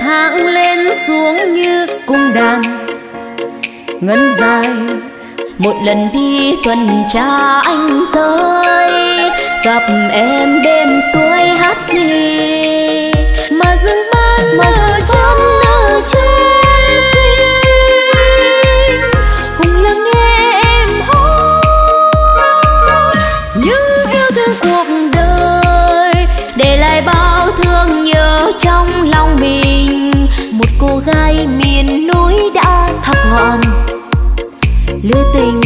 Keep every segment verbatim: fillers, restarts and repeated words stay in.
tháng lên xuống như cung đàn ngân dài. Một lần đi tuần tra anh tới, gặp em bên suối hát gì mà dừng ban mà giờ trong nắng cháy xinh, cùng lắng nghe em hót những yêu thương cuộc đời, để lại bao thương nhớ trong lòng mình. Một cô gái miền núi đã thắp ngọn lửa tình.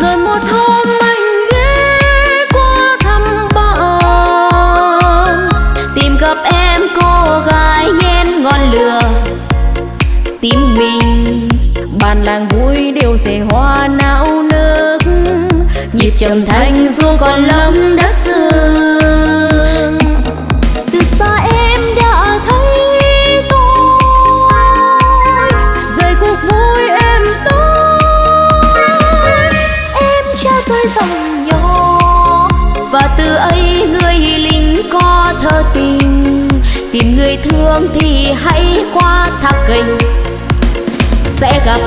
Rồi một hôm anh ghé qua thăm bạn, tìm gặp em cô gái nhen ngọn lửa tim mình. Bàn làng vui đều rể hoa não nước, nhịp trầm thanh du còn lắm đất sương. Từ xa em đã thấy tôi rời cuộc vui em tôi, em trao tôi dòng nhỏ và từ ấy người lính có thơ tình. Tìm người thương thì hãy qua thác kênh sẽ gặp.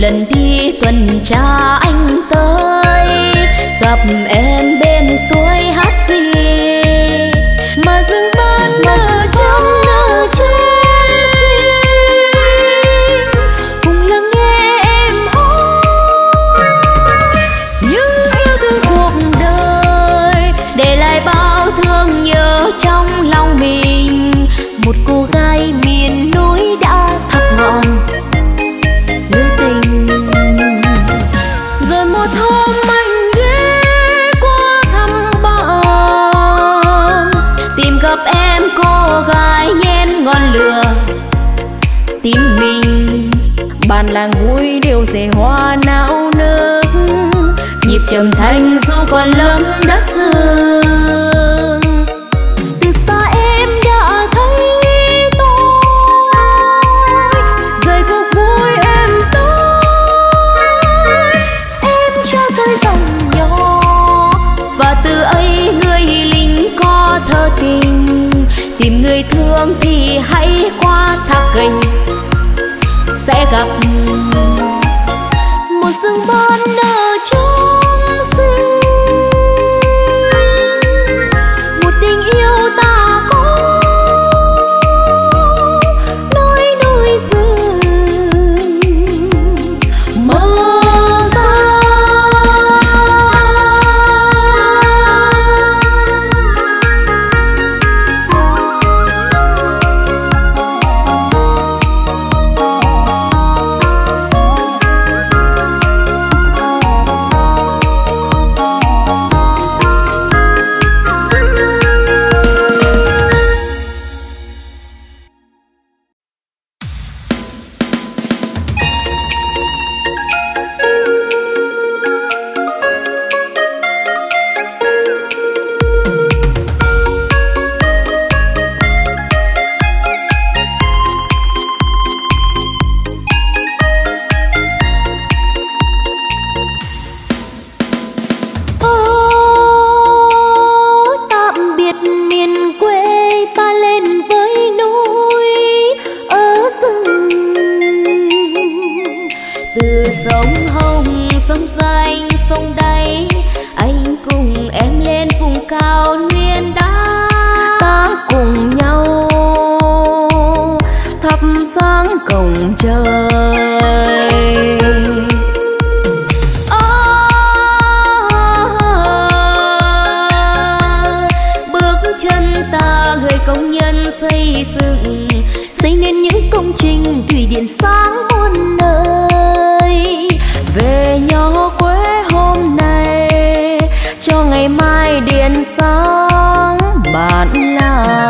Lần đi tuần tra anh tới, gặp em bên suối hát gì mà dừng ban mà giờ trong nắng cháy xinh, cùng lắng nghe em hót những yêu thương cuộc đời, để lại bao thương nhớ trong lòng mình. Một cô gái miền núi đã thắp ngọn ngọn lửa tim mình. Bàn làng vui đều rể hoa não nước, nhịp trầm thanh du còn lắm đất sương. Từ xa em đã thấy tôi rời cuộc vui em tôi, em trao tôi dòng nhỏ và từ ấy người lính có thơ tình. Tìm người thương thì hãy qua thác kênh sẽ gặp. Một rừng ban nở trong xinh, một tình yêu ta có nối đôi rừng mơ xa. ngày mai điện sáng bạn là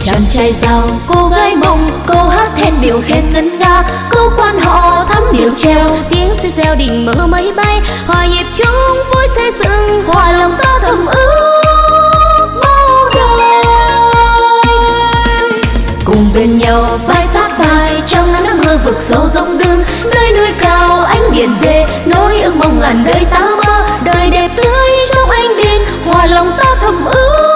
chàng trai giàu, cô gái mông, câu hát then điều khen ngân nga, câu quan họ thắm điều treo, tiếng suy reo đỉnh mơ mây bay, hòa nhịp chung vui xây dựng, hòa lòng ta thầm ước bao đời. Cùng bên nhau vai sát vai trong nắng mưa vực sâu rộng đường, nơi núi cao ánh biển về, nỗi ước mong ngàn đời ta mơ, đời đẹp tươi trong ánh điên, hòa lòng ta thầm ước.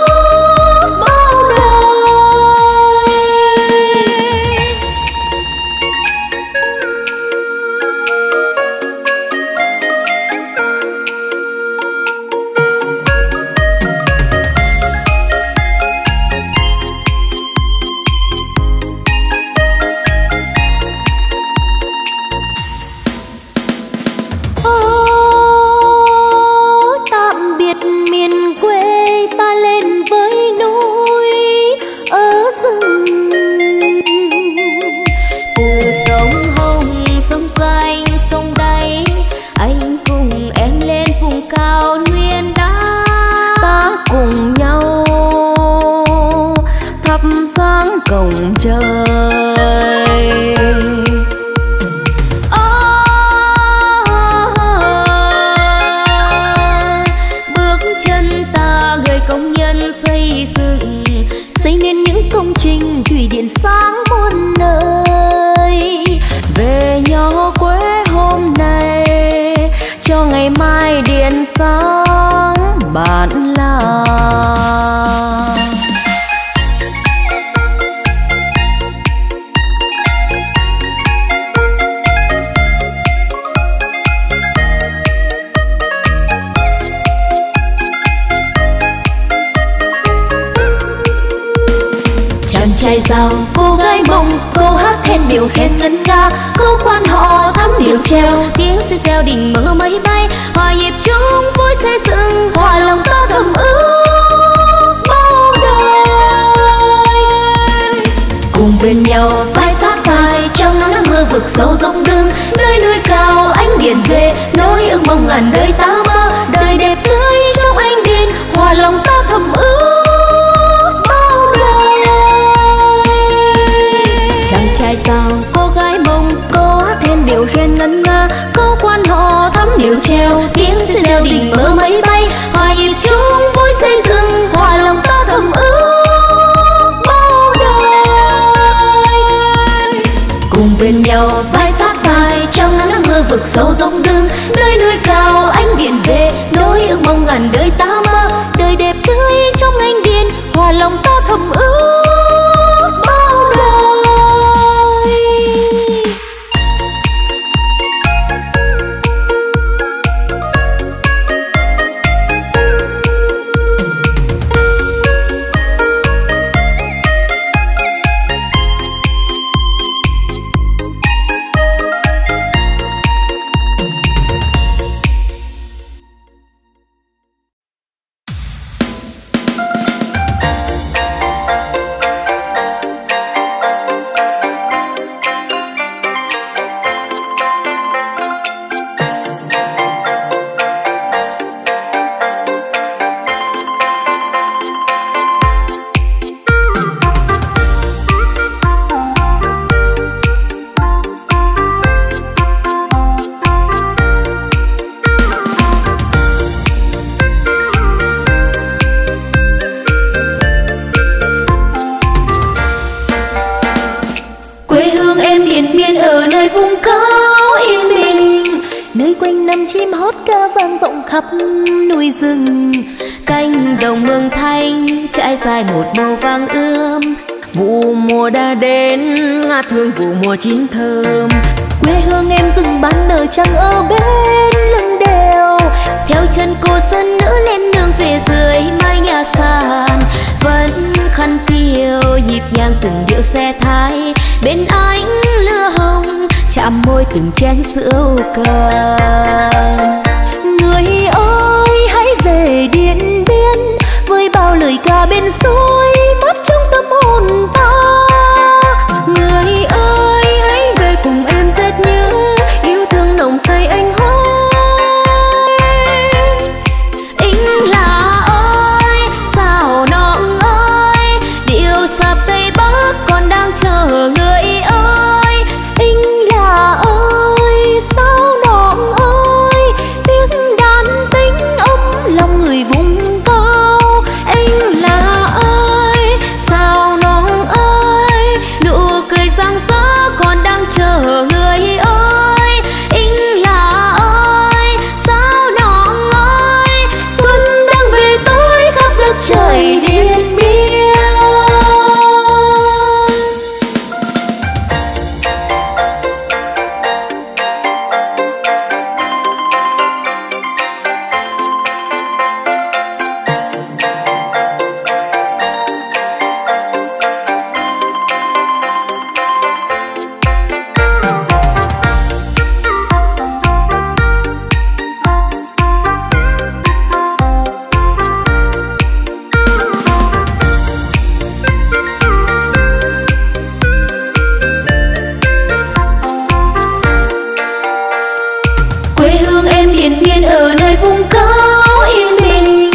miền ở nơi vùng cao yên bình,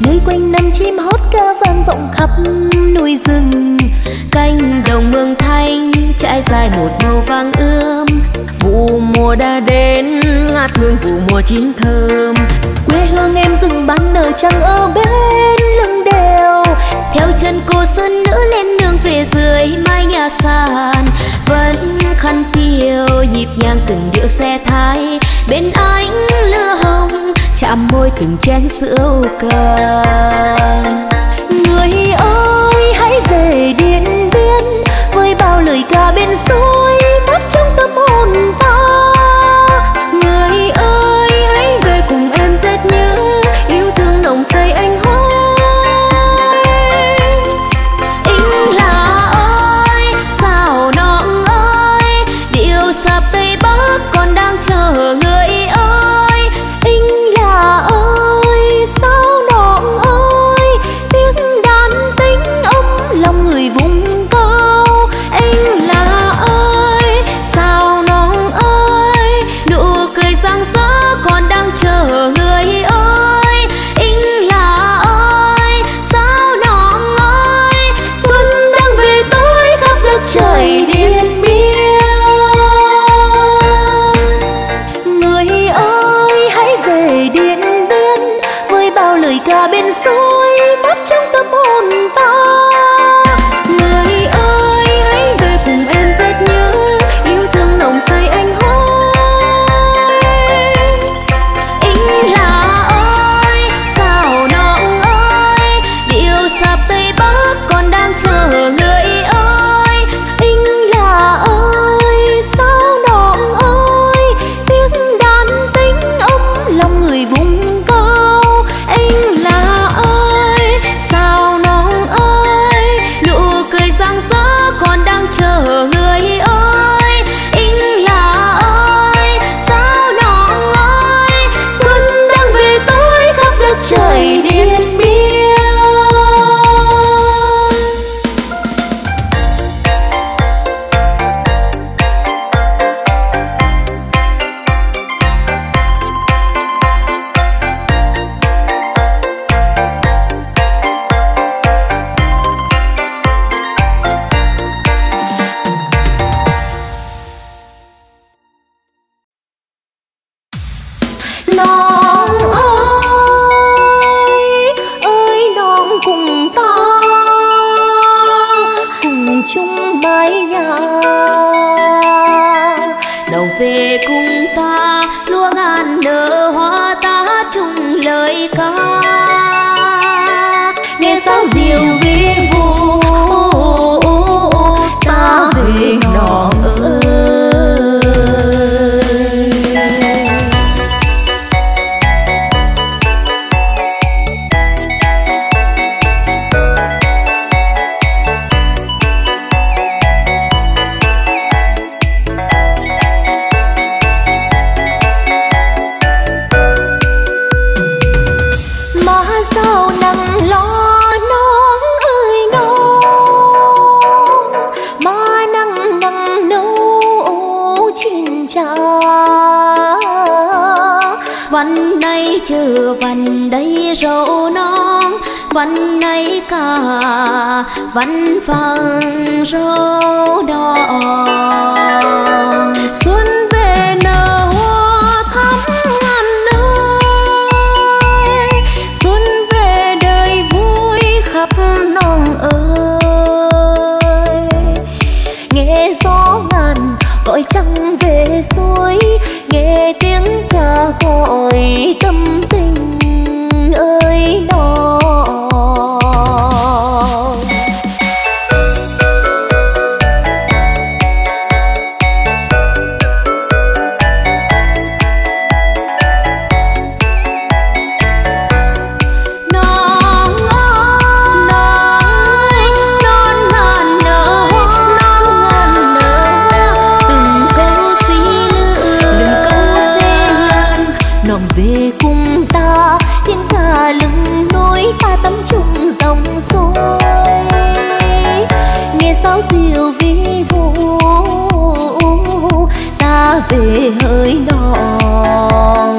nơi quanh năm chim hót ca vang vọng khắp núi rừng. Cánh đồng mường thanh trải dài một màu vàng ươm, vụ mùa đã đến ngát hương vụ mùa chín thơm. Quê hương em rừng bán nở trăng ở bên lưng đèo, theo chân cô sơn nữ lên nương về dưới mái nhà sàn. Vẫn khăn tiêu nhịp nhàng từng điệu xe thái, bên ánh lửa hồng chạm môi từng chén rượu cần. Người ơi hãy về Điện Biên với bao lời ca bên suối thắt trong tâm hồn ta. Người ơi hãy về cùng em dệt nhớ yêu thương nồng say anh hùng. Về hơi đòn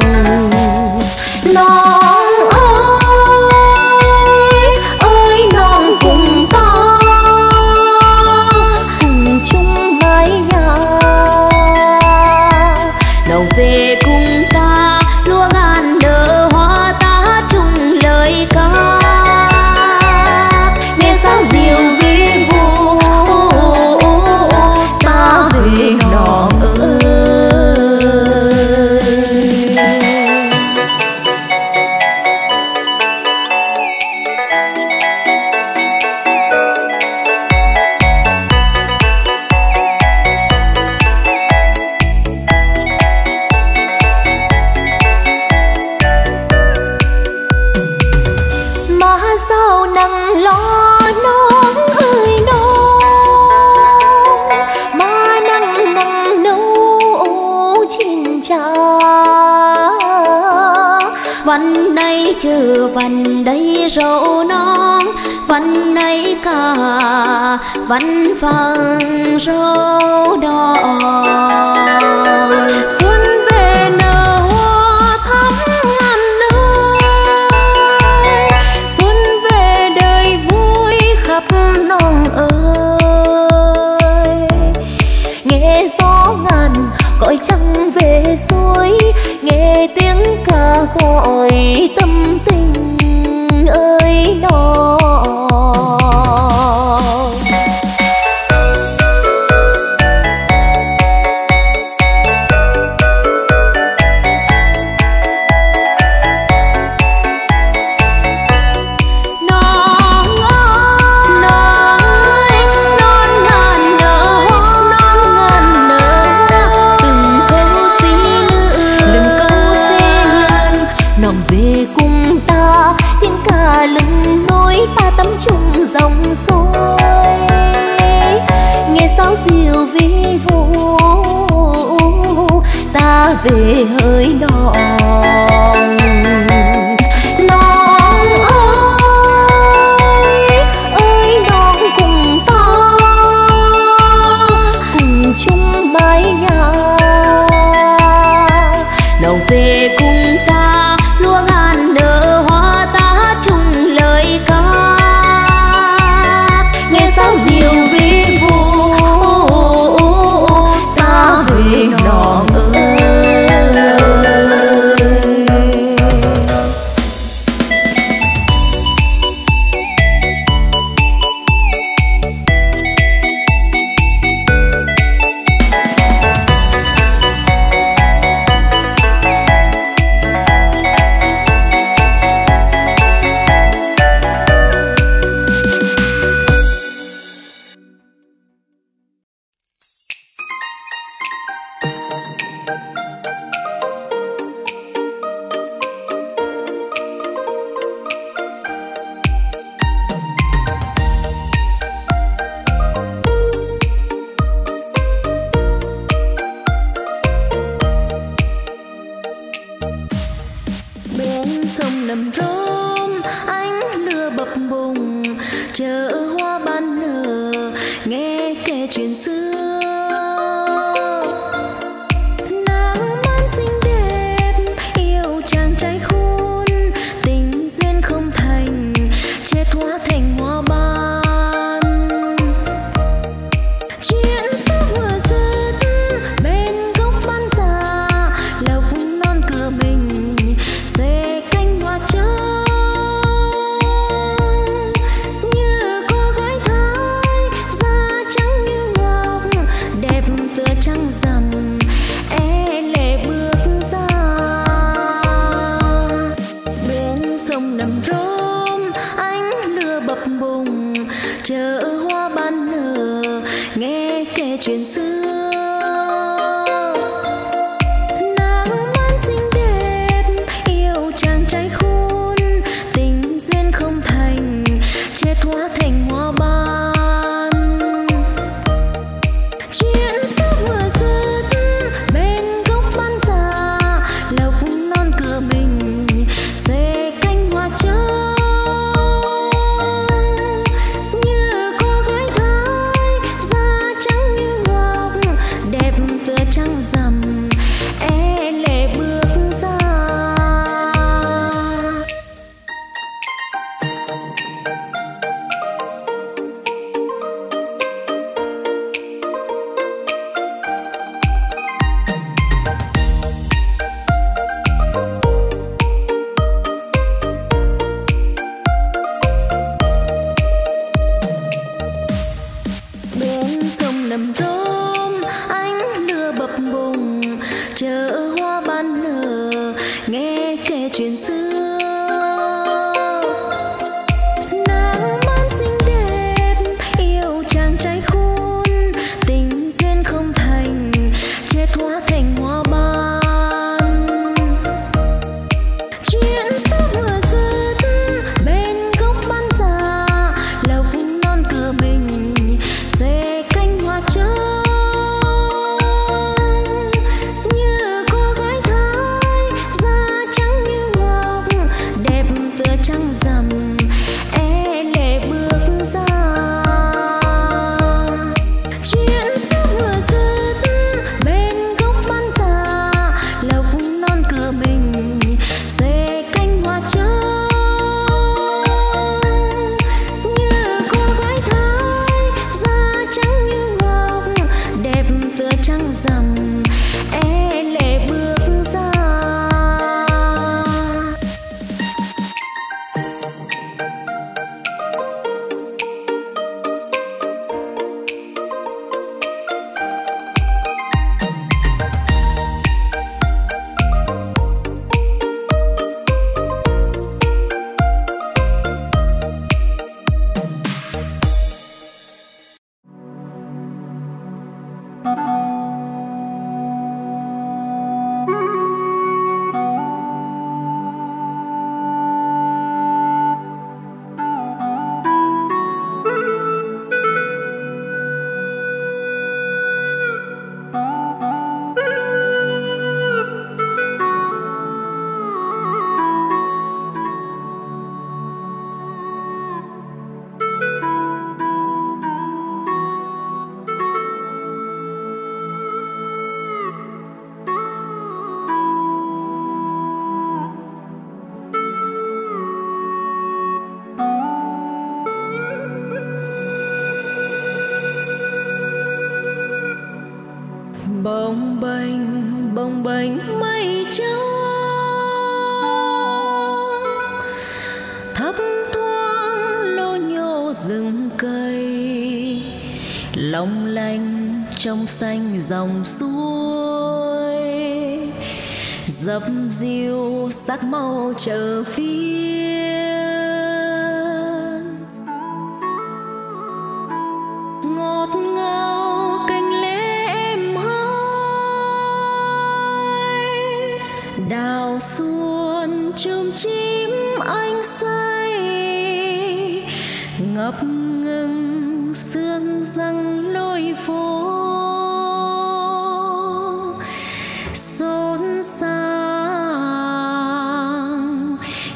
truyền xưa. Nắng man xinh đẹp, yêu chàng trai khôn, tình duyên không thành, chết hóa thành hoa ban. Chuyện xưa vừa dứt, bên gốc ban già, lộc non cửa bình, dề canh hoa trắng. Trăng rằm e lệ bước ra, chuyện xưa vừa dứt, bên gốc ban già, lộc non cửa mình dề canh hoa trắng. Như cô gái Thái, da trắng như ngọc, đẹp tựa trăng rằm e lệ bước ra. Bồng bềnh bồng bềnh mây trắng, thấp thoáng lô nhô rừng cây, long lanh trong xanh dòng suối, dập dìu sắc màu chợ phiên. Ngọt ngào đào xuân trông chim anh say, ngập ngừng sương răng lối phố, xôn xao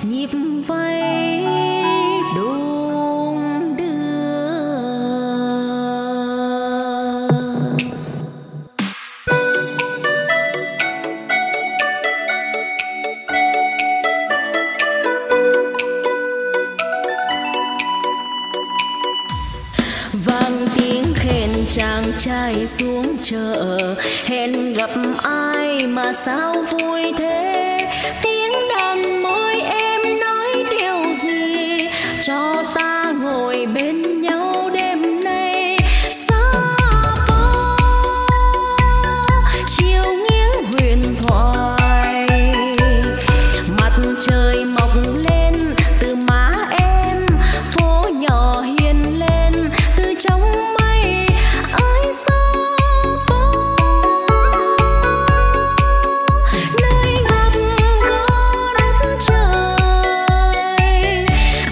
nhịp vây đung đưa. Vang tiếng khen chàng trai xuống chợ, hẹn gặp ai mà sao vui thế. Tiếng đàn môi em nói điều gì, cho ta ngồi bên nhau đêm nay. Xa phố chiều nghiêng huyền thoại, mặt trời mọc lên từ má em, phố nhỏ hiền lên trong mây. Ơi xa phố nơi ngập ngỡ đất trời,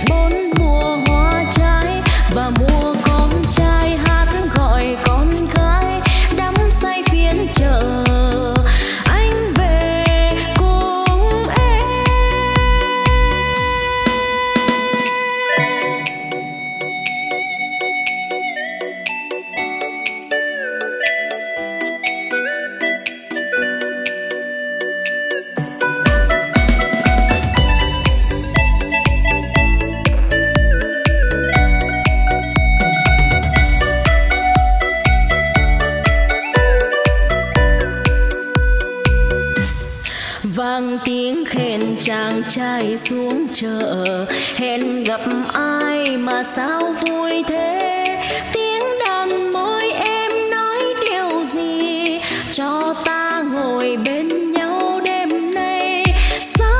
bốn mùa hoa trái và mùa con trai hát gọi con gái, đắm say phiên chợ. Anh về cùng em tiếng khen chàng trai xuống chợ, hẹn gặp ai mà sao vui thế. Tiếng đàn môi em nói điều gì, cho ta ngồi bên nhau đêm nay. Sao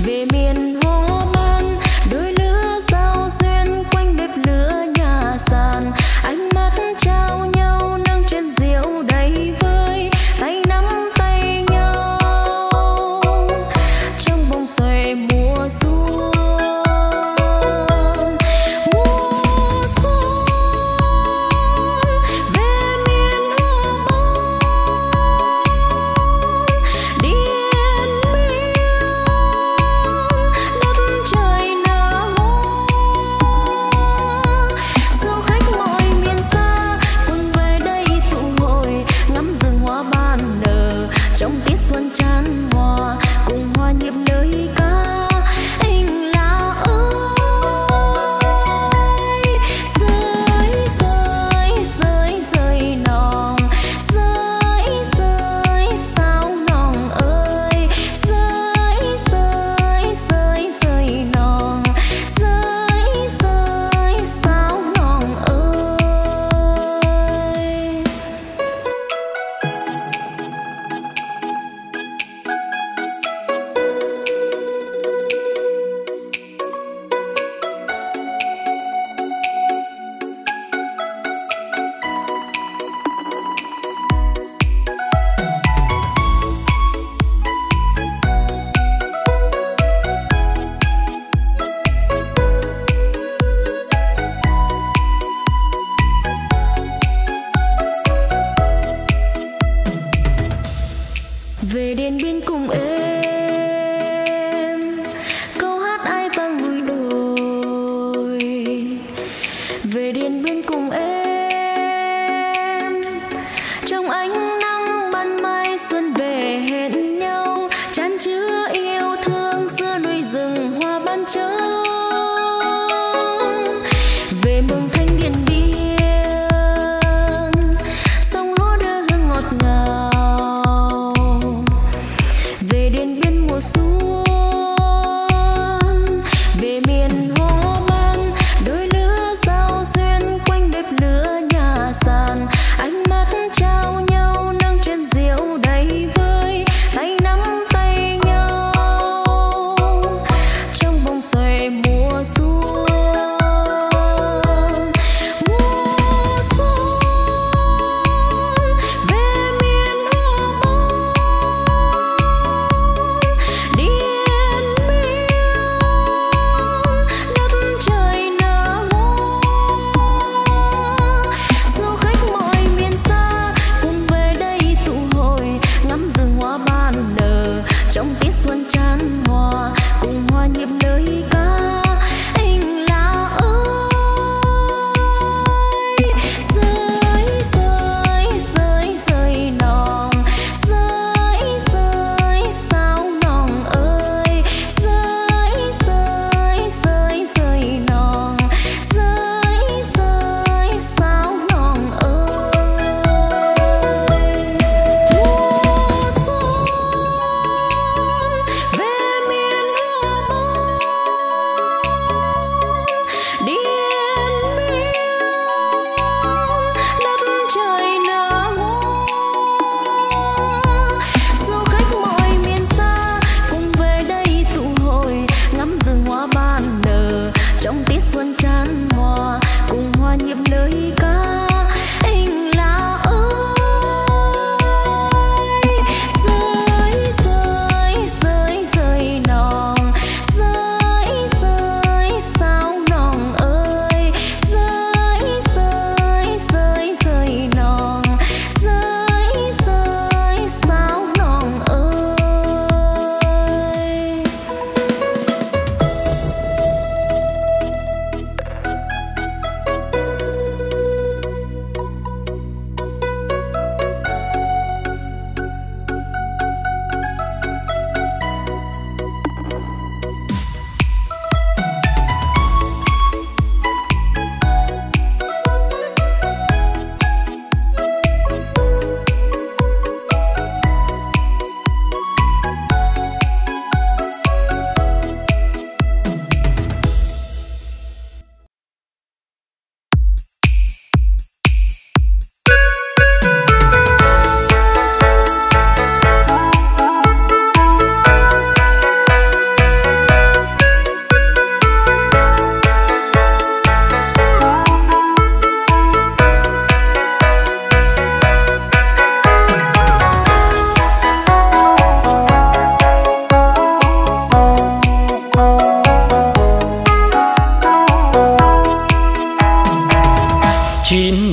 về miền Hoa Ban, đôi lứa giao duyên quanh bếp lửa.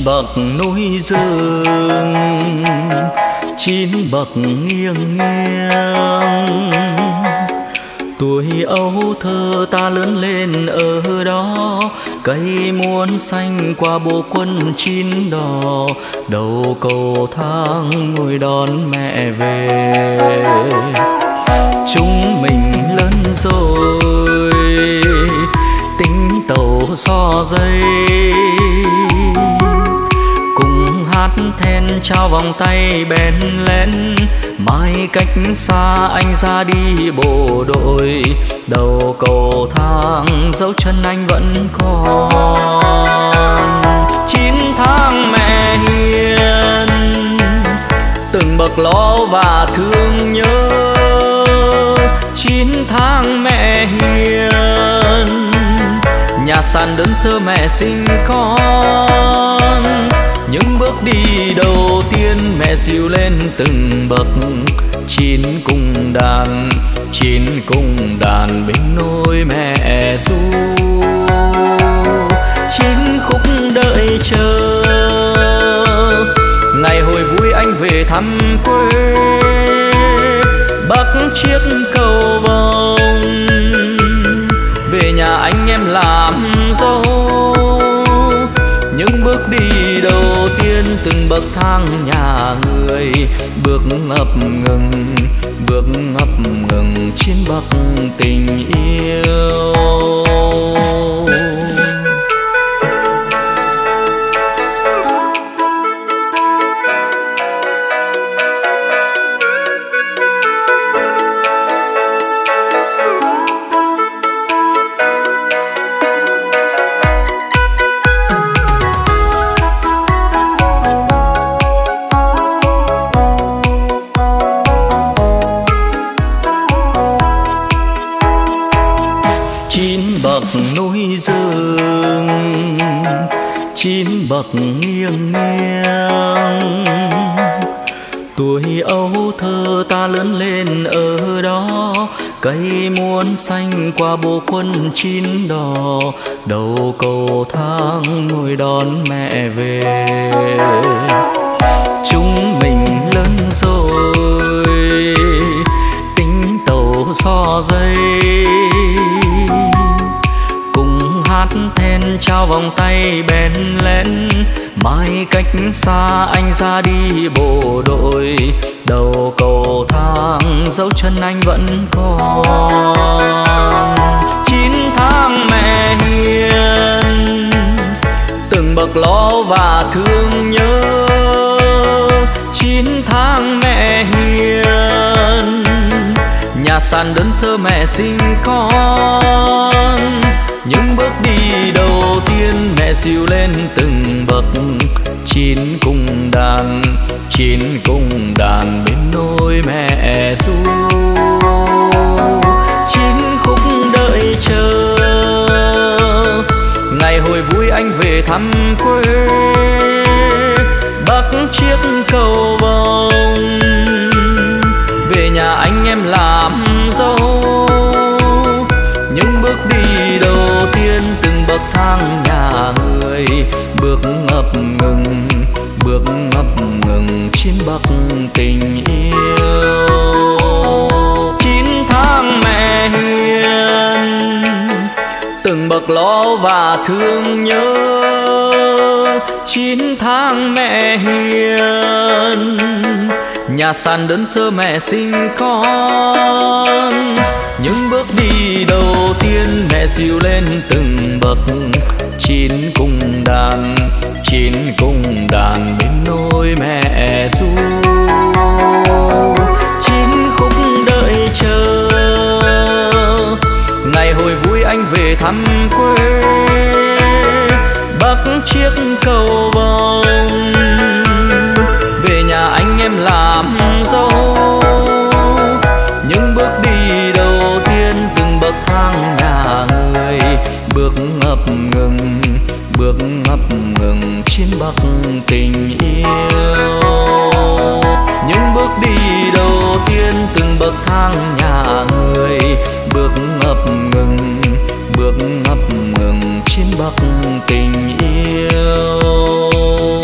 bậc núi rừng, chín bậc nghiêng nghiêng. Tuổi ấu thơ ta lớn lên ở đó, cây muôn xanh qua bộ quân chín đò, đầu cầu thang ngồi đón mẹ về. Chúng mình lớn rồi, tính tàu so dây, cùng hát then trao vòng tay bèn lén. Mai cách xa anh ra đi bộ đội, đầu cầu thang dấu chân anh vẫn còn. Chín tháng mẹ hiền, từng bậc lo và thương nhớ. Chín tháng mẹ hiền, nhà sàn đơn sơ mẹ sinh con. Những bước đi đầu tiên mẹ dìu lên từng bậc, chín cung đàn, chín cung đàn bên nôi mẹ ru. Chín khúc đợi chờ, ngày hồi vui anh về thăm quê. Bắc chiếc cầu vồng, về nhà anh em làm dâu. Những bước đi đầu tiên từng bậc thang nhà người, bước ngập ngừng, bước ngập ngừng trên bậc tình yêu. Bậc nghiêng nghiêng, tuổi ấu thơ ta lớn lên ở đó, cây muôn xanh qua bộ quân chín đò, đầu cầu thang ngồi đón mẹ về. Chúng mình lớn rồi, tính tàu so dây, then trao vòng tay bèn lén. Mai cách xa anh ra đi bộ đội, đầu cầu thang dấu chân anh vẫn còn. Chín tháng mẹ hiền, từng bậc lo và thương nhớ. Chín tháng mẹ hiền, nhà sàn đơn sơ mẹ sinh con. Những bước đi đầu tiên mẹ dìu lên từng bậc, chín cung đàn, chín cung đàn bên nôi mẹ ru. Chín khúc đợi chờ, ngày hồi vui anh về thăm quê. Bắc chiếc cầu vồng, về nhà anh em làm dâu. Những bước đi đầu tiên từng bậc thang nhà người, bước ngập ngừng, bước ngập ngừng trên bậc tình yêu. Chín tháng mẹ hiền, từng bậc lo và thương nhớ. Chín tháng mẹ hiền, nhà sàn đơn sơ mẹ sinh con. Những bước đi đầu tiên mẹ dìu lên từng bậc, chín cung đàn, chín cung đàn bên nôi mẹ ru. Chín khúc đợi chờ, ngày hồi vui anh về thăm quê. Bắc chiếc cầu vồng, về nhà anh em làm dâu. Những bước đi đầu tiên từng bậc thang nhà người, bước ngập ngừng, bước ngập ngừng trên bậc tình yêu. Những bước đi đầu tiên từng bậc thang nhà người, bước ngập ngừng, bước ngập ngừng trên bậc tình yêu.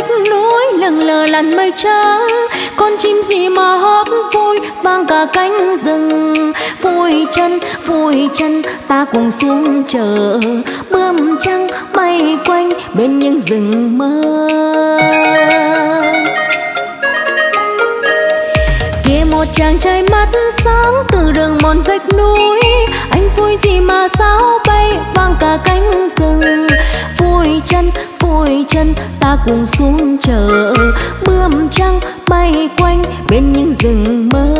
vách núi lừng lờ làn mây trắng, con chim gì mà hót vui vang cả cánh rừng. Vui chân vui chân ta cùng xuống chờ bướm trắng bay quanh bên những rừng mơ. Kia một chàng trai mắt sáng từ đường mòn vách núi, anh vui gì mà sao bay vang cả cánh rừng. Vui chân vui chân ta cùng xuống chờ bướm trắng bay quanh bên những rừng mơ.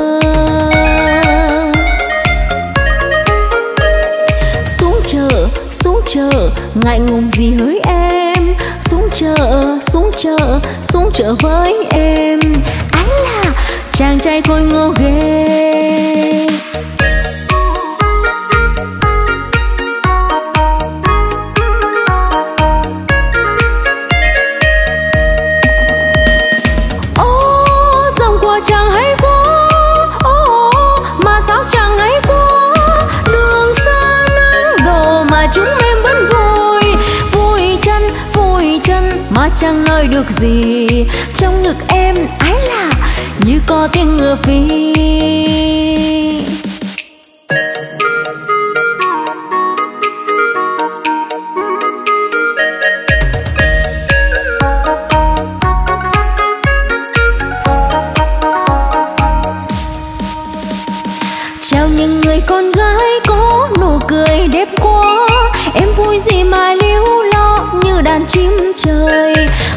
Xuống chợ xuống chợ ngại ngùng gì hỡi em, xuống chợ xuống chợ xuống chợ với em. Anh là chàng trai khôi ngô ghê. Chẳng nói được gì trong ngực em ái lạ như có tiếng ngựa phi. Chào những người con gái có nụ cười đẹp quá, em vui gì mà líu lo như đàn chim trời.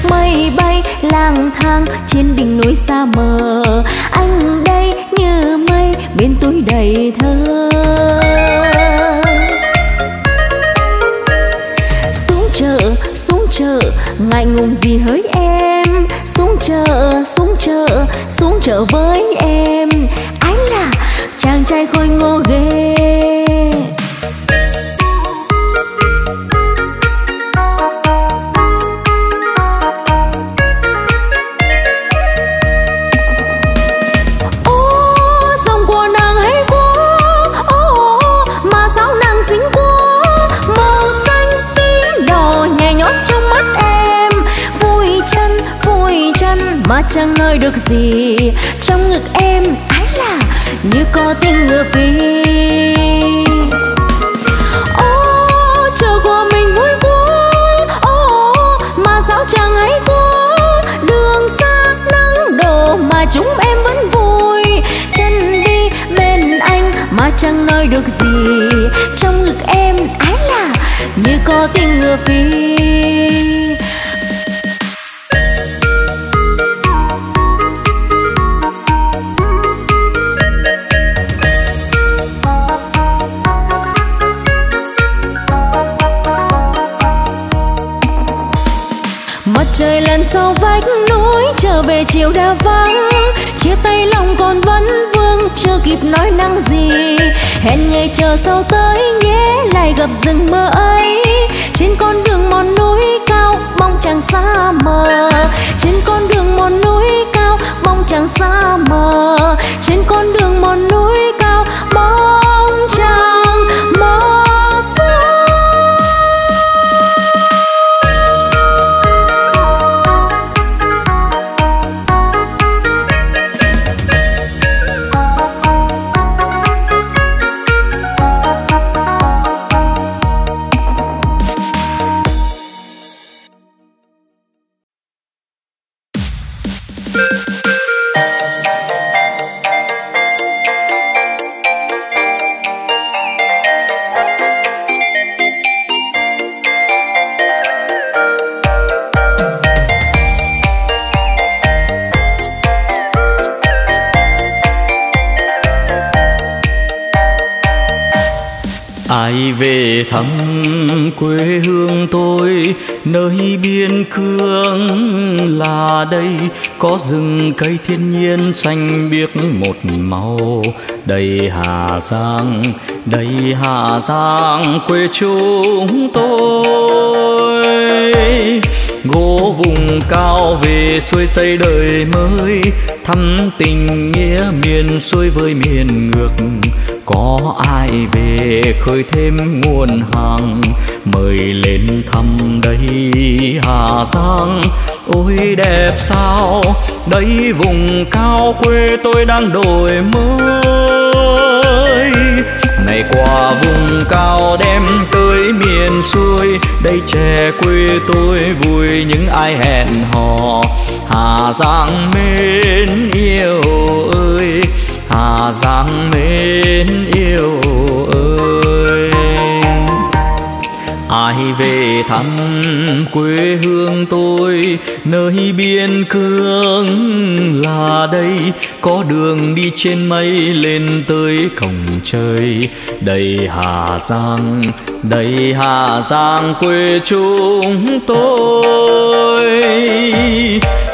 Mây bay lang thang trên đỉnh núi xa mờ, anh đây như mây bên túi đầy thơ. Xuống chợ xuống chợ ngại ngùng gì hỡi em, xuống chợ xuống chợ xuống chợ với em. Anh là chàng trai khôi ngô ghê. Chẳng nói được gì trong ngực em ái là như có tiếng ngựa phi. Ô chờ của mình vui quá, ô mà sao chàng ấy quá. Đường xa nắng đổ mà chúng em vẫn vui, chân đi bên anh mà chẳng nói được gì trong ngực em ái là như có tiếng ngựa phi. Trời lần sau vách núi trở về chiều đã vắng, chia tay lòng còn vẫn vương chưa kịp nói năng gì. Hẹn ngày chờ sau tới nhé lại gặp rừng mơ ấy, trên con đường mòn núi cao mong chàng xa mờ. Trên con đường mòn núi cao mong chàng xa mờ. Trên con đường mòn núi cao mong chàng mơ xa. Ai về thăm quê hương tôi, nơi biên cương là đây. Có rừng cây thiên nhiên xanh biếc một màu. Đây Hà Giang, đây Hà Giang quê chúng tôi. Gỗ vùng cao về xuôi xây đời mới, thăm tình nghĩa miền xuôi với miền ngược. Có ai về khơi thêm nguồn hàng, mời lên thăm đây Hà Giang Ôi đẹp sao, đây vùng cao quê tôi đang đổi mới. Này qua vùng cao đem tới miền xuôi, đây trẻ quê tôi vui những ai hẹn hò. Hà Giang mến yêu ơi, Hà Giang mến yêu ơi. Ai về thăm quê hương tôi, nơi biên cương là đây. Có đường đi trên mây lên tới cổng trời. Đây Hà Giang, đây Hà Giang quê chúng tôi.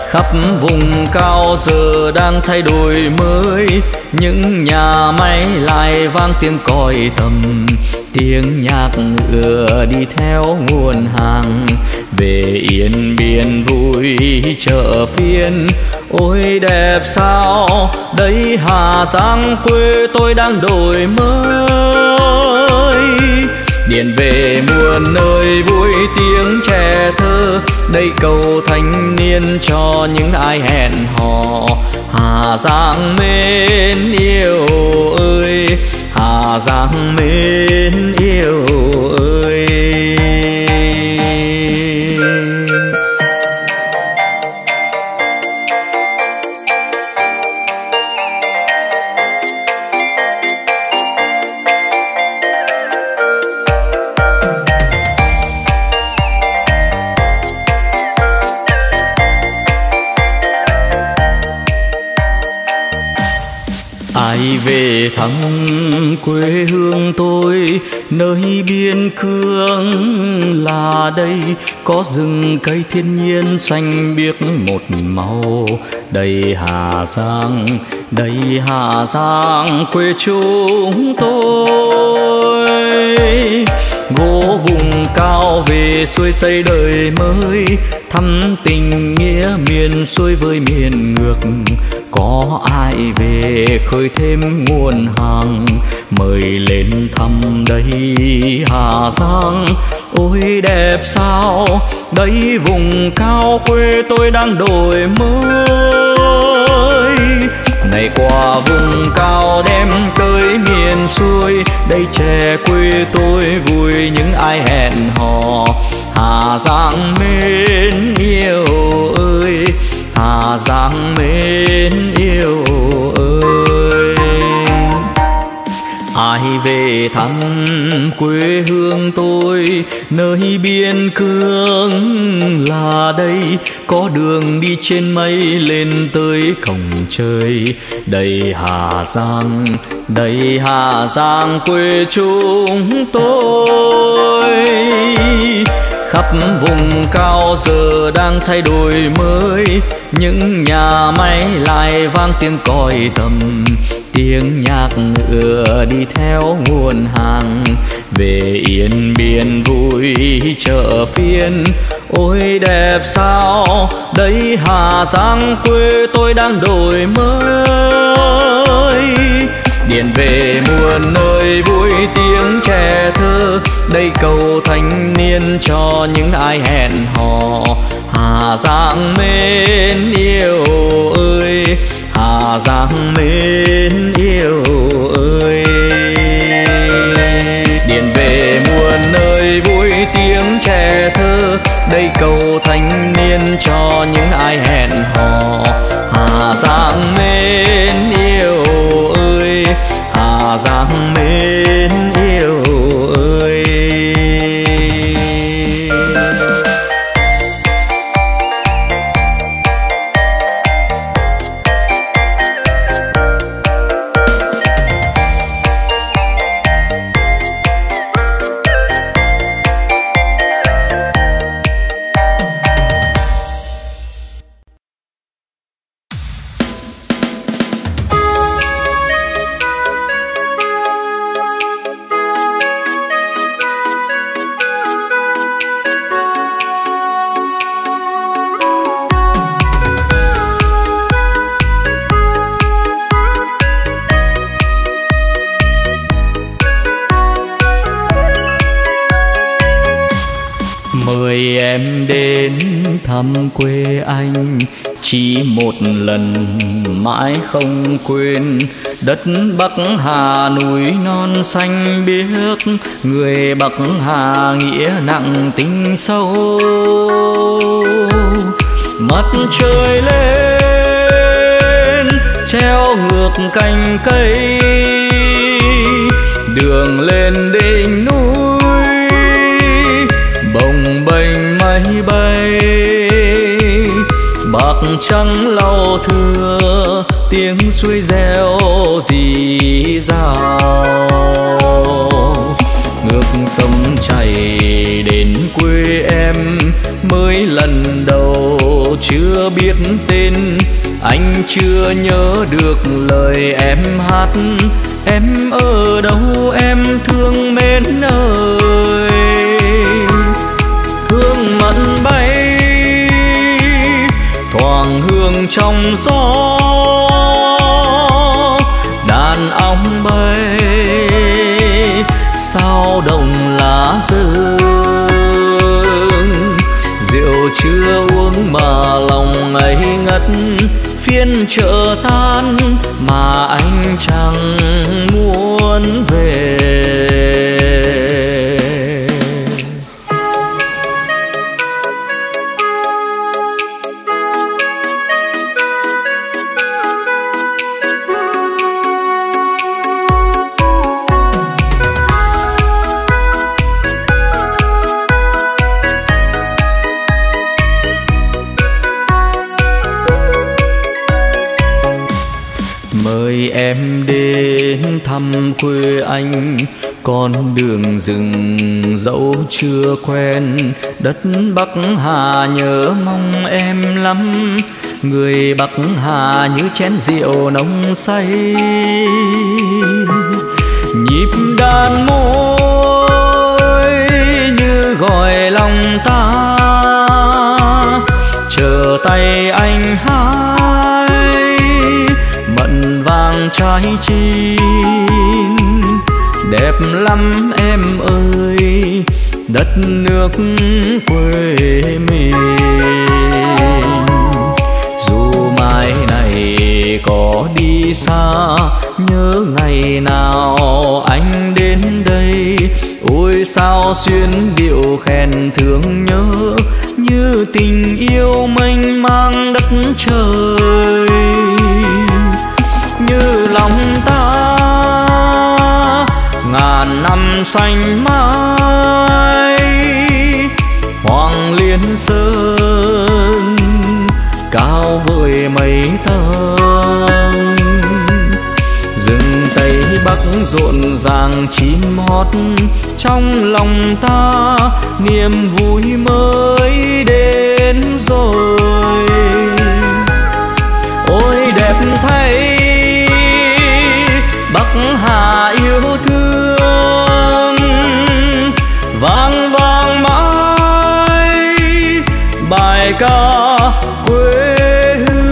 Khắp vùng cao giờ đang thay đổi mới, những nhà máy lại vang tiếng còi tầm. Tiếng nhạc ngựa đi theo nguồn hàng, về Yên Biên vui chợ phiên. Ôi đẹp sao, đây Hà Giang quê tôi đang đổi mới. Điện về muôn nơi vui tiếng trẻ thơ, đây cầu thanh niên cho những ai hẹn hò. Hà Giang mến yêu ơi, Hà Giang mến yêu ơi. Ai về thăm quê hương tôi, nơi biên cương là đây. Có rừng cây thiên nhiên xanh biếc một màu. Đây Hà Giang, đây Hà Giang quê chúng tôi. Gỗ vùng cao về xuôi xây đời mới, thăm tình nghĩa miền xuôi với miền ngược. Có ai về khơi thêm nguồn hàng, mời lên thăm đây Hà Giang. Ôi đẹp sao, đây vùng cao quê tôi đang đổi mới. Này qua vùng cao đem tới miền xuôi, đây trẻ quê tôi vui những ai hẹn hò. Hà Giang mến yêu ơi, Hà Giang mến yêu ơi. Ai về thăm quê hương tôi, nơi biên cương là đây. Có đường đi trên mây lên tới cổng trời. Đây Hà Giang, đây Hà Giang quê chúng tôi. Khắp vùng cao giờ đang thay đổi mới, những nhà máy lại vang tiếng còi tầm. Tiếng nhạc ngựa đi theo nguồn hàng, về Yên Biên vui chợ phiên. Ôi đẹp sao, đây Hà Giang quê tôi đang đổi mới. Điện về muôn nơi vui tiếng trẻ thơ, đây cầu thanh niên cho những ai hẹn hò. Hà Giang mến yêu ơi, Hà Giang mến yêu ơi. Điện về muôn nơi vui tiếng trẻ thơ, đây cầu thanh niên cho những ai hẹn hò. Hà Giang mến yêu ơi, Hà Giang mến yêu ơi. thăm quê anh chỉ một lần mãi không quên. Đất Bắc Hà núi non xanh biếc, người Bắc Hà nghĩa nặng tình sâu. Mặt trời lên treo ngược cành cây, đường lên đỉnh núi bồng bềnh máy bay. Bạc trắng lau thưa tiếng suối reo rì rào, ngược sông chảy đến quê em mới lần đầu. Chưa biết tên anh chưa nhớ được lời em hát, em ở đâu em thương mến ơi. Hương mận bay thoảng hương trong gió, đàn ong bay sao đồng lá rơi. Rượu chưa uống mà lòng ngây ngất, phiên chợ tan mà anh chẳng muốn về. Em đến thăm quê anh, con đường rừng dẫu chưa quen. Đất Bắc Hà nhớ mong em lắm, người Bắc Hà như chén rượu nồng say. Nhịp đàn môi như gọi lòng ta, chờ tay anh hái vàng trái chín đẹp lắm em ơi. Đất nước quê mình dù mai này có đi xa, nhớ ngày nào anh đến đây. Ôi sao xuyên điệu khen thương nhớ, như tình yêu mênh mang đất trời. Như lòng ta ngàn năm xanh mãi, Hoàng Liên Sơn cao vời mấy tầng. Rừng Tây Bắc rộn ràng chim hót, trong lòng ta niềm vui mới đến rồi. Ôi đẹp thay Bắc Hà yêu thương, vang vang mãi bài ca quê hương.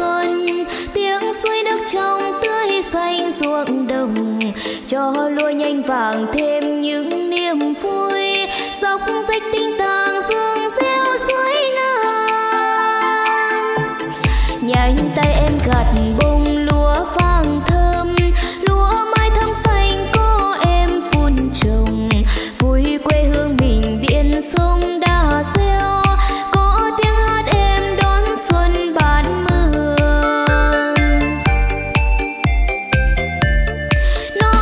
xuân, tiếng suối nước trong tươi xanh ruộng đồng cho lúa nhanh vàng thêm những niềm vui. Dọc rách tinh tàng dương reo suối ngang, nhanh tay em gặt bông lúa vàng thơm, lúa mai thắm xanh có em phun trồng. Vui quê hương mình điện sông Đà reo, có tiếng hát em đón xuân bán mường. Nó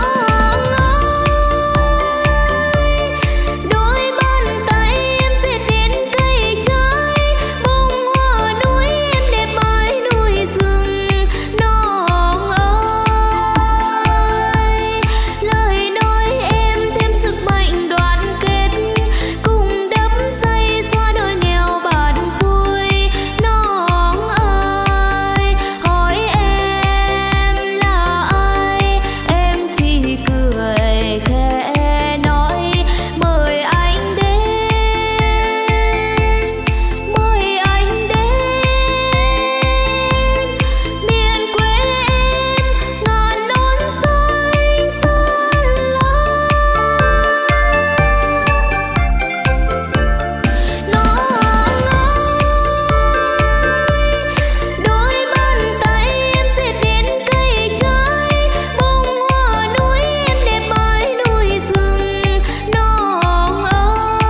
ngơi đôi bàn tay em sẽ đến cây trái, bông hoa núi em đẹp mãi núi rừng. Nó ơi lời nói em thêm sức mạnh đoàn kết, cùng đắp xây xóa đói nghèo bạn vui. Nó ơi hỏi em là ai, em chỉ cười khẽ nói mời anh đến, mời anh đến miền quê em ngàn non xanh xa lắm. Nó ngơi đôi bàn tay em sẽ đến cây trái, bông hoa núi em đẹp mãi núi rừng. Nó ơi lời nói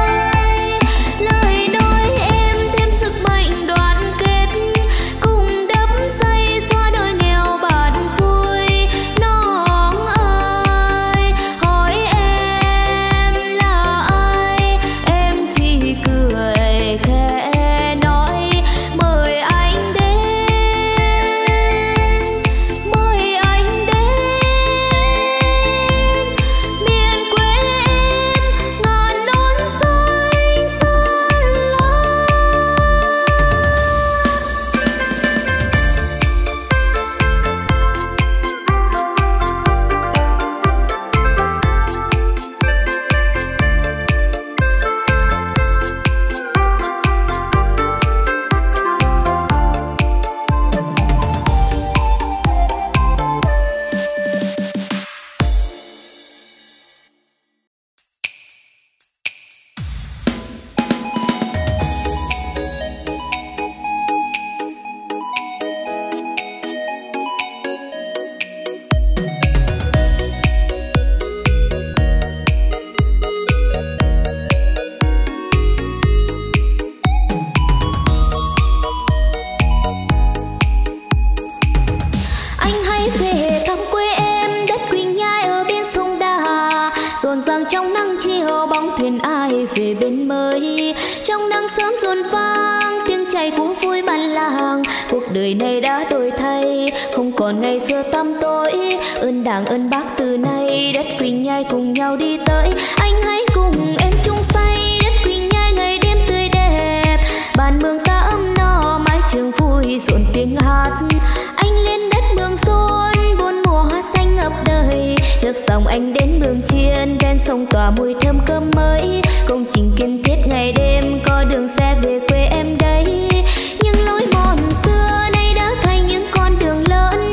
em thêm sức mạnh đoàn kết, cùng đắp xây xóa đói nghèo bạn vui. Nó ơi hỏi em là ai, em chỉ cười khẽ nói mời anh đến, mời anh đến miền quê em ngàn non xanh xa lắm. Đời này đã đổi thay, không còn ngày xưa tăm tối. Ơn Đảng ơn Bác từ nay, đất Quỳnh Nhai cùng nhau đi tới. Anh hãy cùng em chung say, đất Quỳnh Nhai ngày đêm tươi đẹp. Bàn mường ta ấm no, mái trường vui rộn tiếng hát. Anh lên đất Mường Xôn, bốn mùa hoa xanh ngập đời. Nước dòng anh đến Mường Chiên, ven sông tỏa mùi thơm cơm mới. Công trình kiên thiết ngày đêm, có đường xe về quê em đây. Nhưng lối mòn xưa nay đã thành những con đường lớn,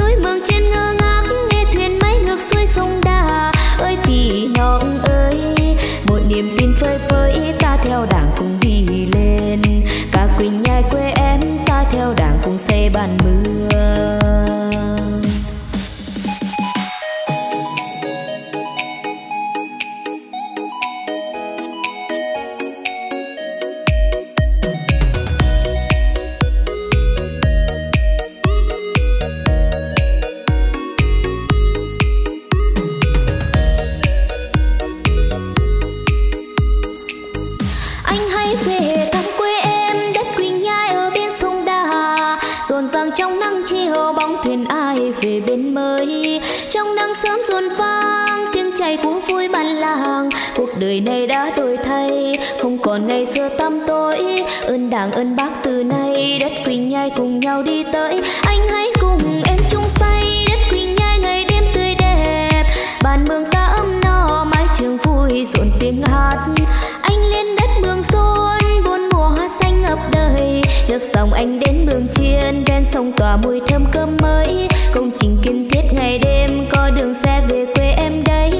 núi Mường Chiên ngơ ngác nghe thuyền máy ngược xuôi sông Đà. Ơi Pì Nọng ơi, một niềm tin phơi phới, ta theo Đảng cùng đi lên. Cả Quỳnh Nhai quê em, ta theo Đảng cùng xây bàn mường. Đời này đã đổi thay, không còn ngày xưa tăm tối. Ơn Đảng ơn Bác từ nay, đất Quỳnh Nhai cùng nhau đi tới. Anh hãy cùng em chung say, đất Quỳnh Nhai ngày đêm tươi đẹp. Bàn mường ta ấm no, mái trường vui rộn tiếng hát. Anh lên đất Mường Xôn, bốn mùa hoa xanh ngập đời. nước dòng anh đến Mường Chiên, ven sông tỏa mùi thơm cơm mới. Công trình kiên thiết ngày đêm, có đường xe về quê em đây.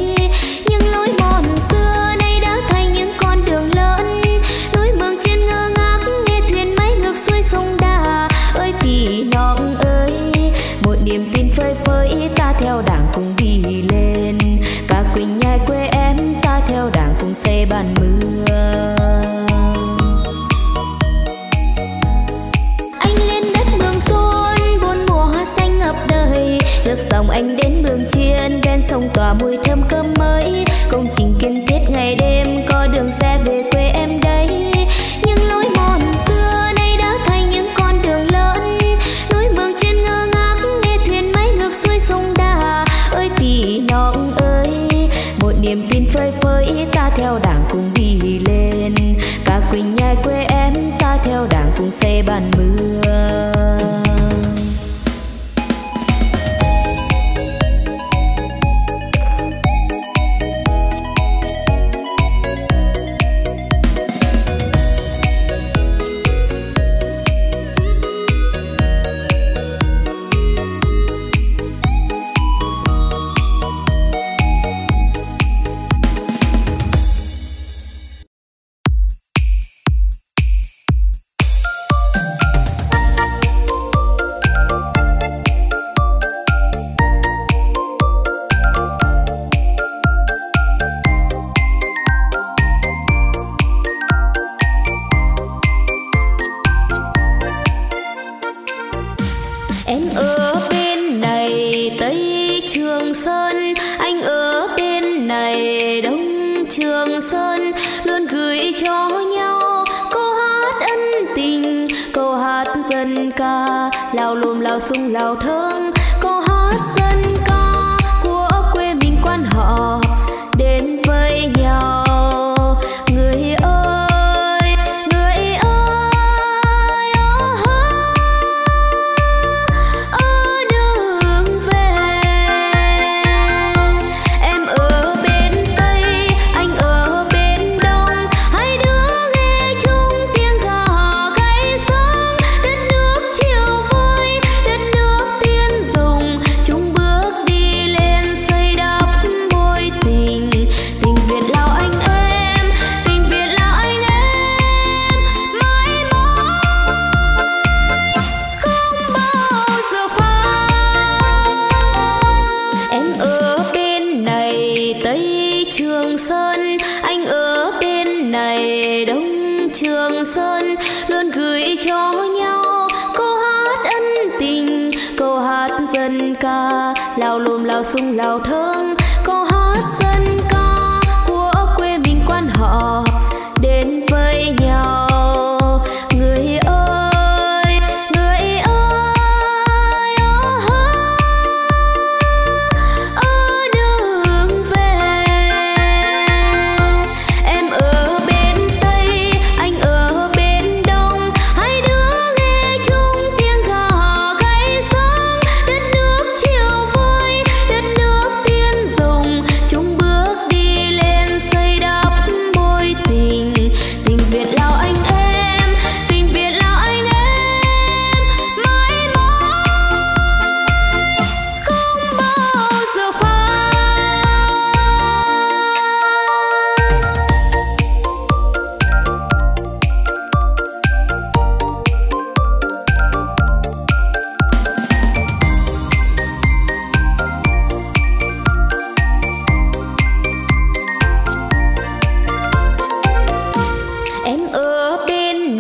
Những lối mòn xưa nay đã thành những con đường lớn. Núi Mường Chiên ngơ ngác nghe thuyền máy ngược xuôi sông Đà. Ơi Pì Nọng ơi, một niềm tin phơi phới, ta theo Đảng cùng đi lên. Cả Quỳnh Nhai quê em, ta theo Đảng cùng xây bàn mưa. Nước dòng anh đến Mường Chiên, ven sông tỏa mùi thơm cơm mới. Công trình kiên thiết ngày đêm, có đường xe về quê em đây. Những lối mòn xưa nay đã thành những con đường lớn. Núi Mường Chiên ngơ ngác nghe thuyền máy ngược xuôi sông Đà. Ơi Pì Nọng ơi, một niềm tin phơi phới, ta theo Đảng cùng đi lên. Cả Quỳnh Nhai quê em, ta theo Đảng cùng xây bàn mưa. Tiên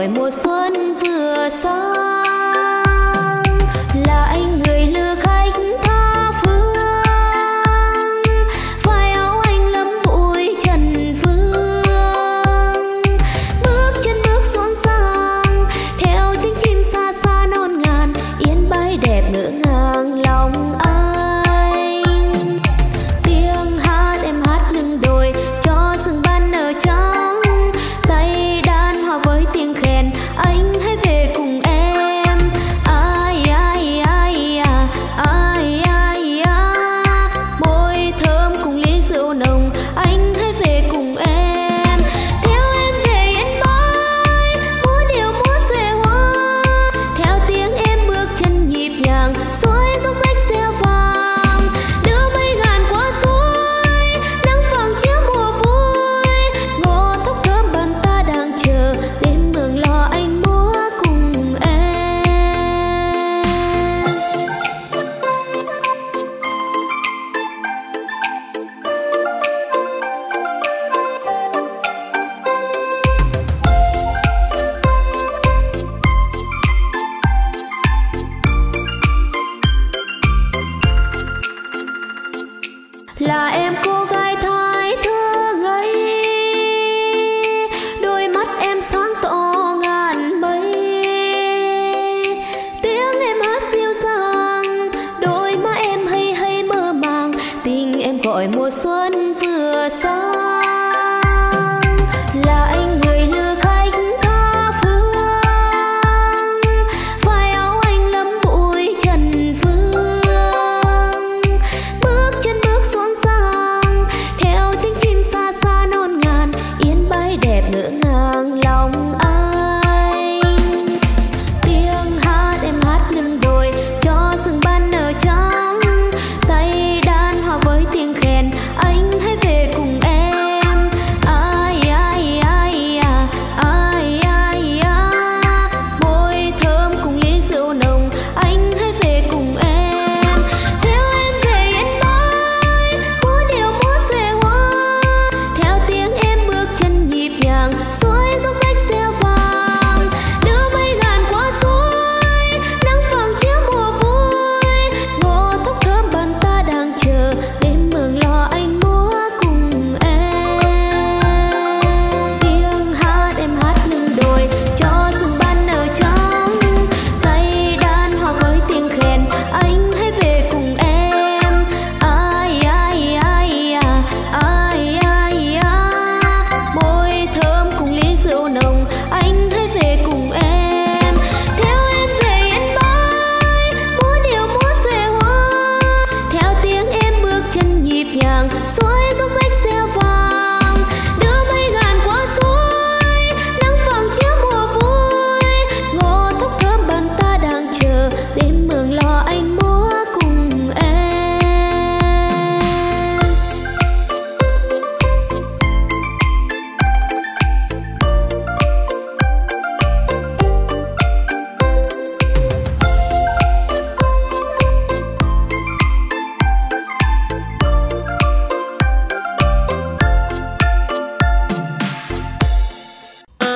gọi mùa xuân vừa sang là anh người lừa khách tha phương, vai áo anh lấm bụi trần vương, bước chân bước xuân sang theo tiếng chim xa xa non ngàn, yên bái đẹp ngỡ ngàng lòng anh. Tiếng hát em hát lưng đồi cho rừng ban nở trắng, tay đàn hòa với tiếng khen anh hãy về cùng em. Ai ai ai à, ai ai à, môi thơm cùng ly rượu nồng anh hãy về cùng em. Theo em về Yên Bái múa điều múa xuề hoa, theo tiếng em bước chân nhịp nhàng xuôi dốc rách xe vàng, đưa mây ngàn qua suối nắng vàng chiếu mùa vui, ngô thóc thơm bàn ta đang chờ đêm mường lò anh múa cùng em. Là em cô gái thái thơ ngây, đôi mắt em sáng tỏ ngàn mây, tiếng em hát dịu dàng đôi má em hay hay mơ màng, tình em gọi mùa xuân vừa sang là anh người lừa khách tha phương, vai áo anh lấm bụi trần vương, bước chân bước xuân sang theo tiếng chim xa xa non ngàn, Yên Bái đẹp ngỡ ngàng.